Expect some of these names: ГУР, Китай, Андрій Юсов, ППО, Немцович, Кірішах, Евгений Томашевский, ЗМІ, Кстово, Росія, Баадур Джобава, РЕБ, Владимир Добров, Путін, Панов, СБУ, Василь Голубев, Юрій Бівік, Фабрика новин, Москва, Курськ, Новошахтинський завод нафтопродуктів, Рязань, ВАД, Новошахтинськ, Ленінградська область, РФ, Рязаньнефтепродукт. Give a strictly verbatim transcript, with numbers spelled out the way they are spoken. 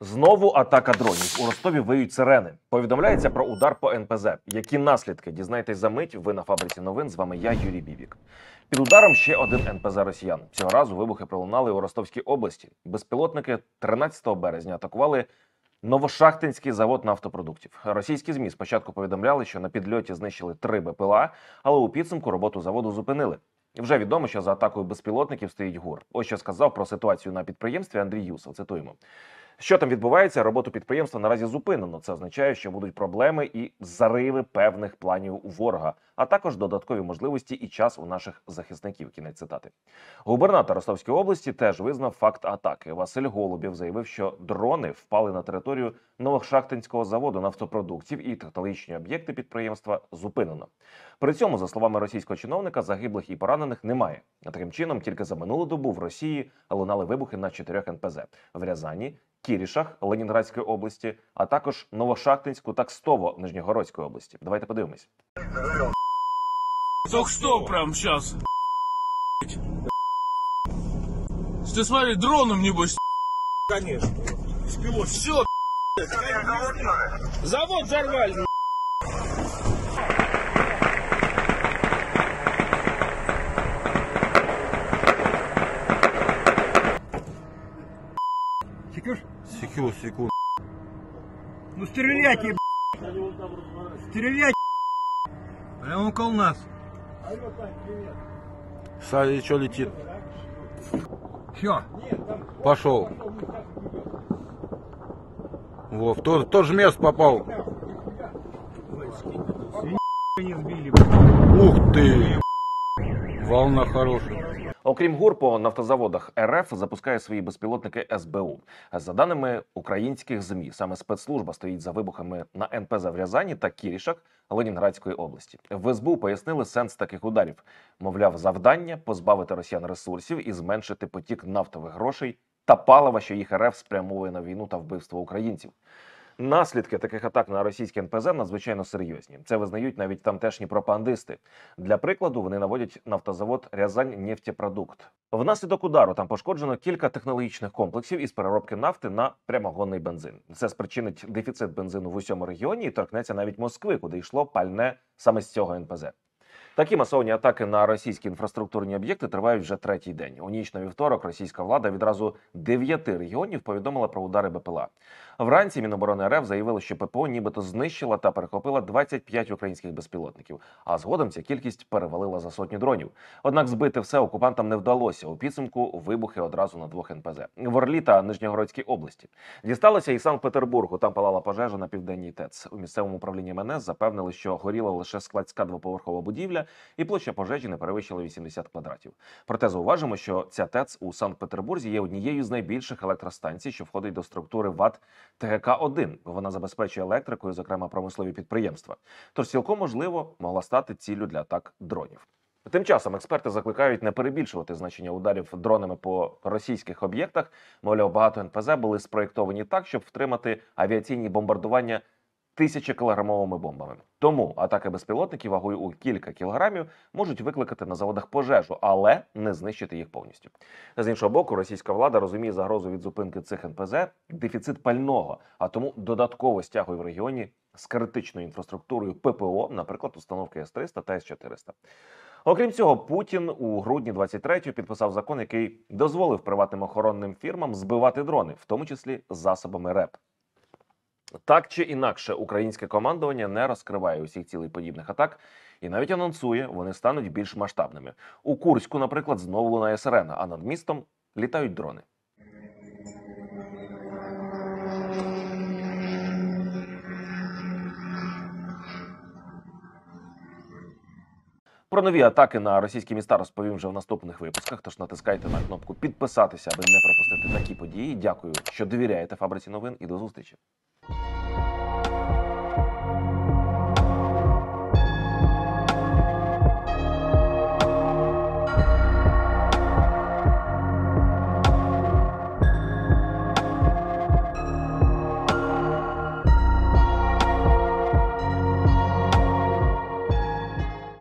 Знову атака дронів. У Ростові виють сирени. Повідомляється про удар по ен пе зет. Які наслідки? Дізнайтесь за мить. Ви на Фабриці новин. З вами я, Юрій Бівік. Під ударом ще один ен пе зет росіян. Цього разу вибухи пролунали у Ростовській області. Безпілотники тринадцятого березня атакували Новошахтинський завод нафтопродуктів. Російські ЗМІ спочатку повідомляли, що на підльоті знищили три БПЛА, але у підсумку роботу заводу зупинили. Вже відомо, що за атакою безпілотників стоїть ГУР. Ось що сказав про ситуацію на підприємстві Андрій Юсов. Цитуємо. Що там відбувається? Роботу підприємства наразі зупинено. Це означає, що будуть проблеми і зариви певних планів у ворога, а також додаткові можливості і час у наших захисників. Кінець цитати. Губернатор Ростовської області теж визнав факт атаки. Василь Голубев заявив, що дрони впали на територію Новошахтинського заводу нафтопродуктів і технологічні об'єкти підприємства зупинено. При цьому, за словами російського чиновника, загиблих і поранених немає. Таким чином, тільки за минулу добу в Росії лунали вибухи на чотирьох ен пе зет в Рязані, Кірішах Ленінградської області, а також Новошахтинську та Кстово Нижньогородської області. Давайте подивимось. Только что прям сейчас. Ты смотри, дроном небось. Конечно. Спило. Все. Завод взорвали. Секешь? Секю, секу. Ну стреляйте, б***ь. Стреляйте, б***ь. Прямо около нас. Сзади что летит? Все. Пошел. Во, в то, в то же место попал. Ух ты. Волна хорошая. Окрім ГУР, по нафтозаводах РФ запускає свої безпілотники ес бе у. За даними українських ЗМІ, саме спецслужба стоїть за вибухами на ен пе зет в Рязані та Кірішах Ленінградської області. В ес бе у пояснили сенс таких ударів. Мовляв, завдання – позбавити росіян ресурсів і зменшити потік нафтових грошей та палива, що їх РФ спрямовує на війну та вбивство українців. Наслідки таких атак на російські ен пе зет надзвичайно серйозні. Це визнають навіть тамтешні пропагандисти. Для прикладу, вони наводять нафтозавод «Рязаньнефтепродукт». Внаслідок удару там пошкоджено кілька технологічних комплексів із переробки нафти на прямогонний бензин. Це спричинить дефіцит бензину в усьому регіоні і торкнеться навіть Москви, куди йшло пальне саме з цього ен пе зет. Такі масовані атаки на російські інфраструктурні об'єкти тривають вже третій день. У ніч на вівторок російська влада відразу дев'яти регіонів повідомила про удари БПЛА. Вранці Міноборони РФ заявили, що ППО нібито знищила та перехопила двадцять п'ять українських безпілотників, а згодом ця кількість перевалила за сотню дронів. Однак збити все окупантам не вдалося. У підсумку вибухи одразу на двох ен пе зет – в Орлі та Нижньогородській області. Дісталося і Санкт-Петербургу. Там палала пожежа на південній ТЕЦ. У місцевому управлінні ем ен ес запевнили, що горіла лише складська двоповерхова будівля, і площа пожежі не перевищила вісімдесят квадратів. Проте зауважимо, що ця ТЕЦ у Санкт-Петербурзі є однією з найбільших електростанцій, що входить до структури ВАД те ге ка один. Вона забезпечує електрикою, зокрема, промислові підприємства. Тож цілком можливо могла стати ціллю для атак дронів. Тим часом експерти закликають не перебільшувати значення ударів дронами по російських об'єктах. Мовляв, багато ен пе зет були спроєктовані так, щоб втримати авіаційні бомбардування тисячокілограмовими бомбами. Тому атаки безпілотників вагою у кілька кілограмів можуть викликати на заводах пожежу, але не знищити їх повністю. З іншого боку, російська влада розуміє загрозу від зупинки цих ен пе зет, дефіцит пального, а тому додатково стягує в регіоні з критичною інфраструктурою пе пе о, наприклад, установки ес триста та ес чотириста. Окрім цього, Путін у грудні двадцять третього підписав закон, який дозволив приватним охоронним фірмам збивати дрони, в тому числі засобами РЕБ. Так чи інакше, українське командування не розкриває усіх цілей подібних атак і навіть анонсує, вони стануть більш масштабними. У Курську, наприклад, знову лунає сирена, а над містом літають дрони. Про нові атаки на російські міста розповім вже в наступних випусках, тож натискайте на кнопку «Підписатися», аби не пропустити такі події. Дякую, що довіряєте Фабриці новин, і до зустрічі.